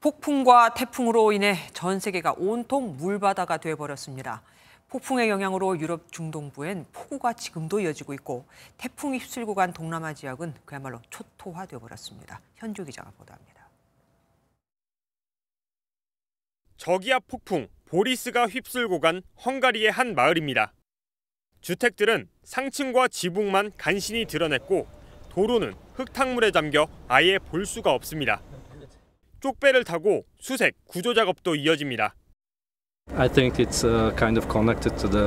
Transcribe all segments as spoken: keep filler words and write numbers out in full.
폭풍과 태풍으로 인해 전 세계가 온통 물바다가 되어버렸습니다. 폭풍의 영향으로 유럽 중동부엔 폭우가 지금도 이어지고 있고 태풍이 휩쓸고 간 동남아 지역은 그야말로 초토화되어버렸습니다. 현지호 기자가 보도합니다. 저기압 폭풍 보리스가 휩쓸고 간 헝가리의 한 마을입니다. 주택들은 상층과 지붕만 간신히 드러냈고 도로는 흙탕물에 잠겨 아예 볼 수가 없습니다. 쪽배를 타고 수색, 구조 작업도 이어집니다. I think it's kind of connected to the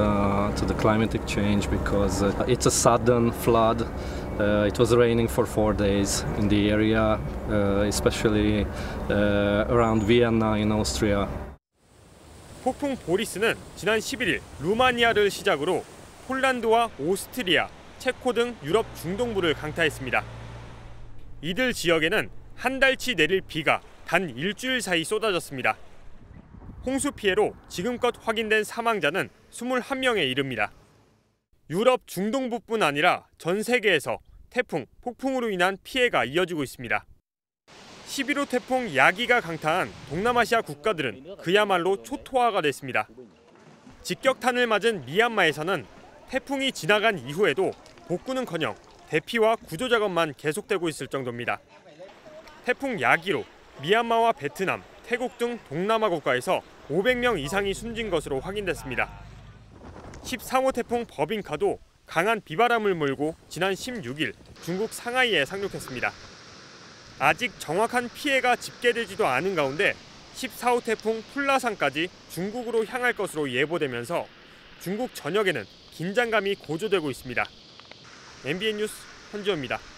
to the climate change because it's a sudden flood. It was raining for four days in the area, especially around Vienna in Austria. 폭풍 보리스는 지난 십일일 루마니아를 시작으로 폴란드와 오스트리아, 체코 등 유럽 중동부를 강타했습니다. 이들 지역에는 한 달치 내릴 비가 단 일주일 사이 쏟아졌습니다. 홍수 피해로 지금껏 확인된 사망자는 이십일 명에 이릅니다. 유럽 중동부뿐 아니라 전 세계에서 태풍, 폭풍으로 인한 피해가 이어지고 있습니다. 십일 호 태풍 야기가 강타한 동남아시아 국가들은 그야말로 초토화가 됐습니다. 직격탄을 맞은 미얀마에서는 태풍이 지나간 이후에도 복구는커녕 대피와 구조 작업만 계속되고 있을 정도입니다. 태풍 야기로 미얀마와 베트남, 태국 등 동남아 국가에서 오백 명 이상이 숨진 것으로 확인됐습니다. 십삼 호 태풍 버빙카도 강한 비바람을 몰고 지난 십육일 중국 상하이에 상륙했습니다. 아직 정확한 피해가 집계되지도 않은 가운데 십사 호 태풍 풀라산까지 중국으로 향할 것으로 예보되면서 중국 전역에는 긴장감이 고조되고 있습니다. 엠비엔 뉴스 현지호입니다.